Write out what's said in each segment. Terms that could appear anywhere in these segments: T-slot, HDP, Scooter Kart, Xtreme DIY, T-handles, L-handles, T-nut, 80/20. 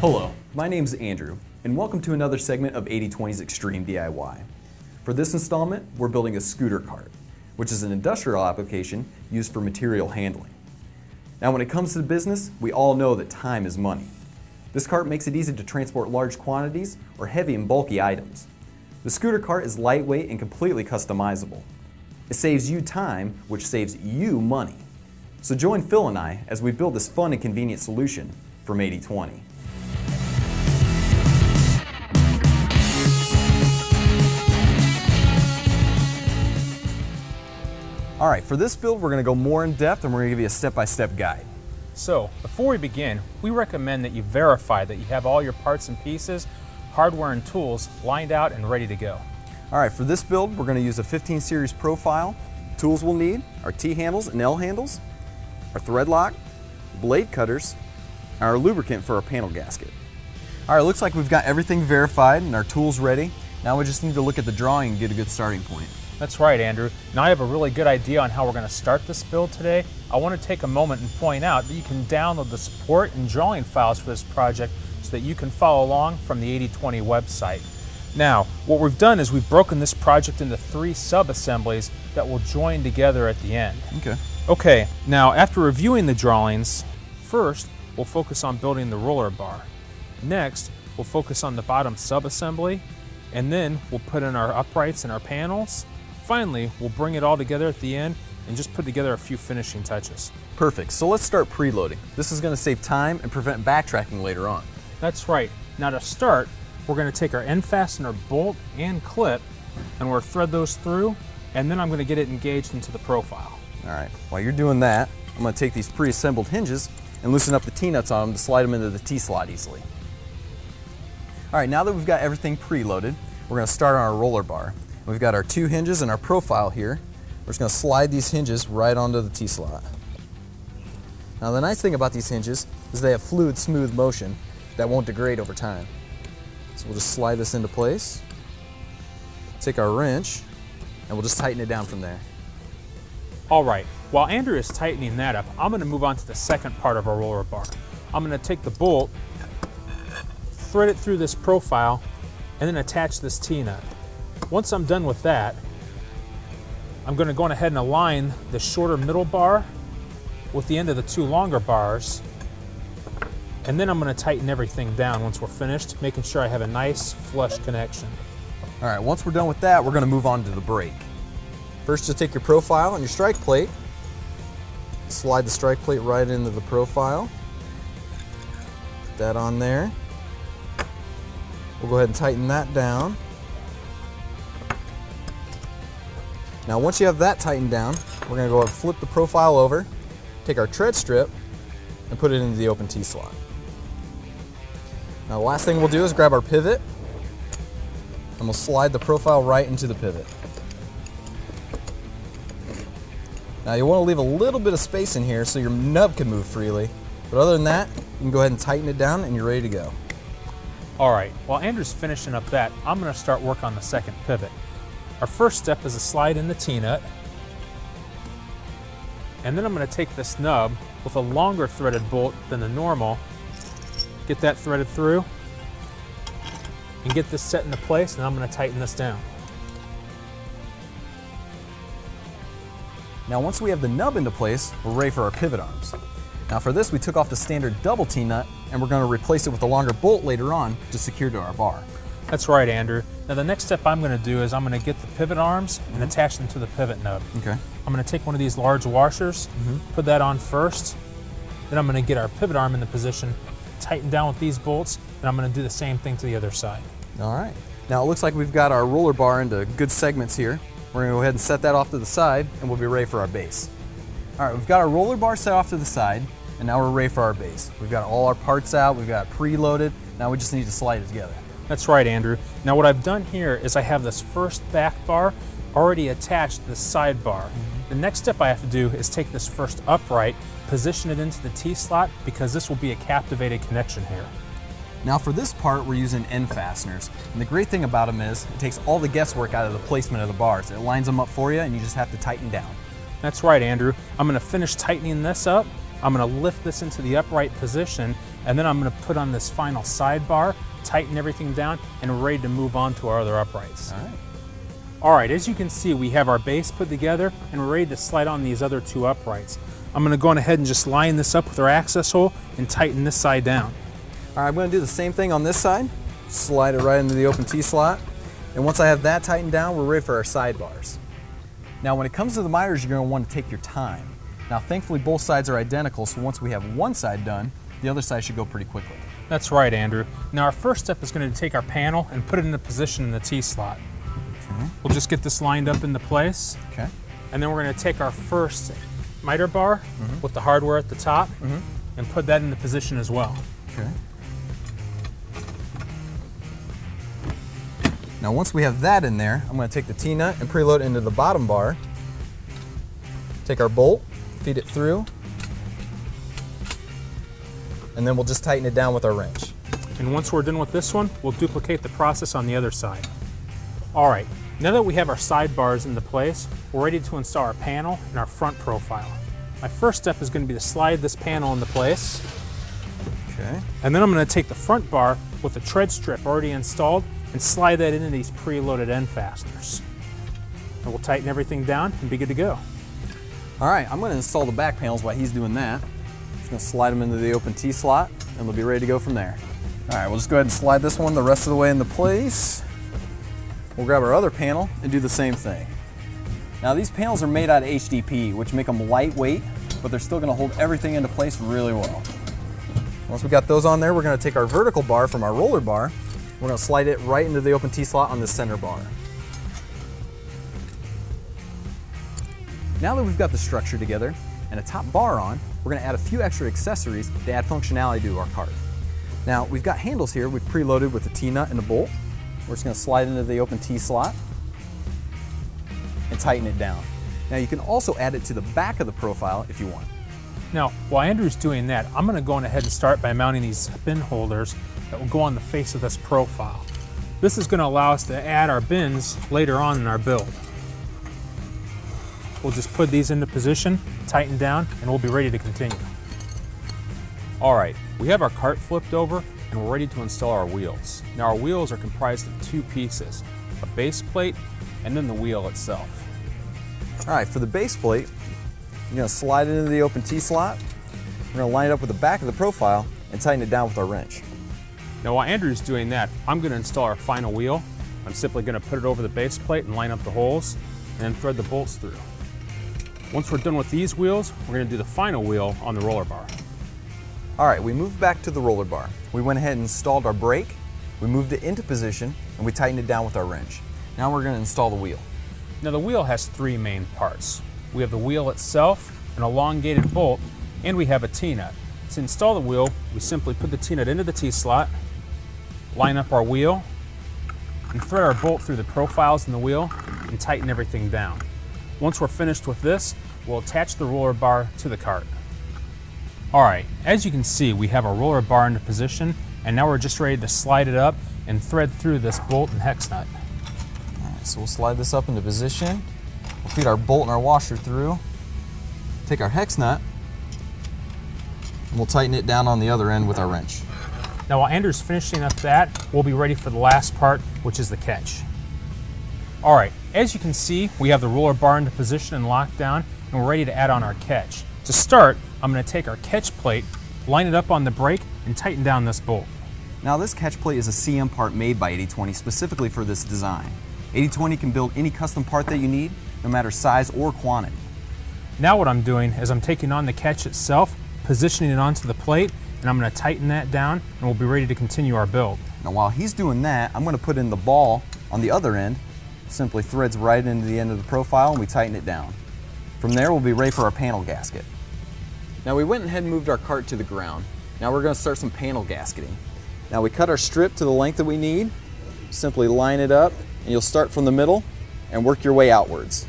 Hello, my name's Andrew, and welcome to another segment of 80/20's Xtreme DIY. For this installment, we're building a scooter kart, which is an industrial application used for material handling. Now when it comes to the business, we all know that time is money. This kart makes it easy to transport large quantities or heavy and bulky items. The scooter kart is lightweight and completely customizable. It saves you time, which saves you money. So join Phil and I as we build this fun and convenient solution from 80/20. All right, for this build, we're gonna go more in depth and we're gonna give you a step-by-step guide. So, before we begin, we recommend that you verify that you have all your parts and pieces, hardware and tools lined out and ready to go. All right, for this build, we're gonna use a 15 series profile. Tools we'll need are T-handles and L-handles, our thread lock, blade cutters, and our lubricant for our panel gasket. All right, looks like we've got everything verified and our tools ready. Now we just need to look at the drawing and get a good starting point. That's right, Andrew. Now I have a really good idea on how we're going to start this build today. I want to take a moment and point out that you can download the support and drawing files for this project so that you can follow along from the 80/20 website. Now, what we've done is we've broken this project into 3 sub-assemblies that will join together at the end. Okay, now after reviewing the drawings, first we'll focus on building the roller bar. Next, we'll focus on the bottom sub-assembly, and then we'll put in our uprights and our panels. Finally, we'll bring it all together at the end and just put together a few finishing touches. Perfect, so let's start preloading. This is gonna save time and prevent backtracking later on. That's right. Now to start, we're gonna take our end fastener bolt and clip and we'll thread those through, and then I'm gonna get it engaged into the profile. All right, while you're doing that, I'm gonna take these pre-assembled hinges and loosen up the T-nuts on them to slide them into the T-slot easily. All right, now that we've got everything preloaded, we're gonna start on our roller bar. We've got our 2 hinges and our profile here. We're just gonna slide these hinges right onto the T-slot. Now the nice thing about these hinges is they have fluid, smooth motion that won't degrade over time. So we'll just slide this into place, take our wrench, and we'll just tighten it down from there. All right, while Andrew is tightening that up, I'm gonna move on to the second part of our roller bar. I'm gonna take the bolt, thread it through this profile, and then attach this T-nut. Once I'm done with that, I'm going to go on ahead and align the shorter middle bar with the end of the 2 longer bars, and then I'm going to tighten everything down once we're finished, making sure I have a nice flush connection. All right, once we're done with that, we're going to move on to the brake. First, just take your profile and your strike plate, slide the strike plate right into the profile, put that on there. We'll go ahead and tighten that down. Now once you have that tightened down, we're going to go ahead and flip the profile over, take our tread strip, and put it into the open T-slot. Now the last thing we'll do is grab our pivot, and we'll slide the profile right into the pivot. Now you want to leave a little bit of space in here so your nub can move freely, but other than that, you can go ahead and tighten it down and you're ready to go. All right, while Andrew's finishing up that, I'm going to start work on the second pivot. Our first step is to slide in the T-nut, and then I'm going to take this nub with a longer threaded bolt than the normal, get that threaded through, and get this set into place, and I'm going to tighten this down. Now once we have the nub into place, we're ready for our pivot arms. Now for this, we took off the standard double T-nut, and we're going to replace it with a longer bolt later on to secure to our bar. That's right, Andrew. Now the next step I'm going to do is I'm going to get the pivot arms and attach them to the pivot nub. Okay. I'm going to take one of these large washers, put that on first, then I'm going to get our pivot arm in the position, tighten down with these bolts, and I'm going to do the same thing to the other side. All right. Now it looks like we've got our roller bar into good segments here. We're going to go ahead and set that off to the side, and we'll be ready for our base. All right, we've got our roller bar set off to the side, and now we're ready for our base. We've got all our parts out, we've got it preloaded, now we just need to slide it together. That's right, Andrew. Now what I've done here is I have this first back bar already attached to the side bar. The next step I have to do is take this first upright, position it into the T-slot, because this will be a captivated connection here. Now for this part, we're using end fasteners. And the great thing about them is it takes all the guesswork out of the placement of the bars. It lines them up for you and you just have to tighten down. That's right, Andrew. I'm gonna finish tightening this up I'm gonna lift this into the upright position, and then I'm gonna put on this final sidebar, tighten everything down, and we're ready to move on to our other uprights. All right. All right, as you can see, we have our base put together, and we're ready to slide on these other two uprights. I'm gonna go on ahead and just line this up with our access hole and tighten this side down. All right, I'm gonna do the same thing on this side. Slide it right into the open T-slot. And once I have that tightened down, we're ready for our sidebars. Now, when it comes to the miters, you're gonna wanna take your time. Now, thankfully, both sides are identical, so once we have one side done, the other side should go pretty quickly. That's right, Andrew. Now, our first step is gonna take our panel and put it into position in the T-slot. Okay. We'll just get this lined up into place. Okay. And then we're gonna take our first miter bar with the hardware at the top and put that into position as well. Okay. Now, once we have that in there, I'm going to take the T-nut and preload it into the bottom bar. Take our bolt, feed it through, and then we'll just tighten it down with our wrench. And once we're done with this one, we'll duplicate the process on the other side. All right, now that we have our sidebars into place, we're ready to install our panel and our front profile. My first step is going to be to slide this panel into place. Okay. And then I'm going to take the front bar with the tread strip already installed and slide that into these preloaded end fasteners. And we'll tighten everything down and be good to go. All right, I'm gonna install the back panels while he's doing that. I'm just gonna slide them into the open T-slot and they'll be ready to go from there. All right, we'll just go ahead and slide this one the rest of the way into place. We'll grab our other panel and do the same thing. Now, these panels are made out of HDP, which make them lightweight, but they're still gonna hold everything into place really well. Once we got those on there, we're gonna take our vertical bar from our roller bar. We're going to slide it right into the open T-slot on the center bar. Now that we've got the structure together and a top bar on, we're going to add a few extra accessories to add functionality to our cart. Now, we've got handles here we've preloaded with the T-nut and the bolt. We're just going to slide into the open T-slot and tighten it down. Now, you can also add it to the back of the profile if you want. Now, while Andrew's doing that, I'm going to go on ahead and start by mounting these bin holders that will go on the face of this profile. This is going to allow us to add our bins later on in our build. We'll just put these into position, tighten down, and we'll be ready to continue. All right, we have our cart flipped over and we're ready to install our wheels. Now, our wheels are comprised of two pieces, a base plate and then the wheel itself. All right, for the base plate, you're going to slide it into the open T-slot. We're going to line it up with the back of the profile and tighten it down with our wrench. Now, while Andrew's doing that, I'm going to install our final wheel. I'm simply going to put it over the base plate and line up the holes and then thread the bolts through. Once we're done with these wheels, we're going to do the final wheel on the roller bar. All right, we moved back to the roller bar. We went ahead and installed our brake, we moved it into position, and we tightened it down with our wrench. Now we're going to install the wheel. Now, the wheel has three main parts. We have the wheel itself, an elongated bolt, and we have a T-nut. To install the wheel, we simply put the T-nut into the T-slot, line up our wheel, and thread our bolt through the profiles in the wheel and tighten everything down. Once we're finished with this, we'll attach the roller bar to the cart. All right, as you can see, we have our roller bar into position, and now we're just ready to slide it up and thread through this bolt and hex nut. All right, so we'll slide this up into position. We'll feed our bolt and our washer through, take our hex nut, and we'll tighten it down on the other end with our wrench. Now, while Andrew's finishing up that, we'll be ready for the last part, which is the catch. All right, as you can see, we have the roller bar into position and locked down, and we're ready to add on our catch. To start, I'm going to take our catch plate, line it up on the brake, and tighten down this bolt. Now, this catch plate is a CM part made by 80/20 specifically for this design. 80/20 can build any custom part that you need, no matter size or quantity. Now, what I'm doing is I'm taking on the catch itself, positioning it onto the plate, and I'm going to tighten that down, and we'll be ready to continue our build. Now, while he's doing that, I'm going to put in the ball on the other end. Simply threads right into the end of the profile, and we tighten it down. From there, we'll be ready for our panel gasket. Now, we went ahead and moved our cart to the ground. Now we're going to start some panel gasketing. Now, we cut our strip to the length that we need. Simply line it up, and you'll start from the middle and work your way outwards.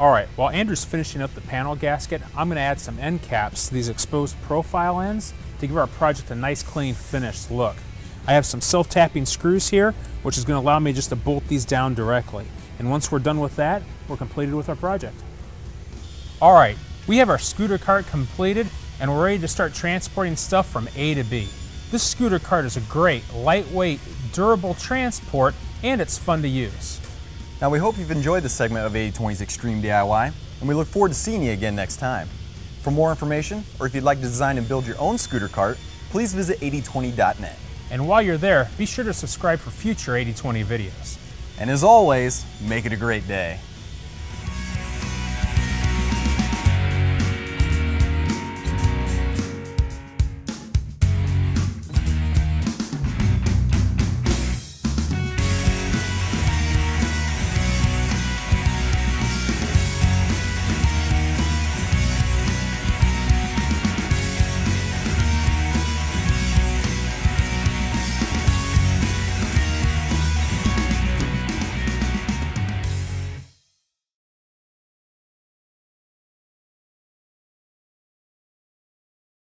All right, while Andrew's finishing up the panel gasket, I'm going to add some end caps to these exposed profile ends to give our project a nice, clean, finished look. I have some self-tapping screws here, which is going to allow me just to bolt these down directly. And once we're done with that, we're completed with our project. All right, We have our scooter cart completed and we're ready to start transporting stuff from A to B. This scooter cart is a great, lightweight, durable transport, and it's fun to use. Now we hope you've enjoyed this segment of 80/20's Xtreme DIY, and we look forward to seeing you again next time. For more information, or if you'd like to design and build your own scooter cart, please visit 80/20.net. And while you're there, be sure to subscribe for future 80/20 videos. And as always, make it a great day.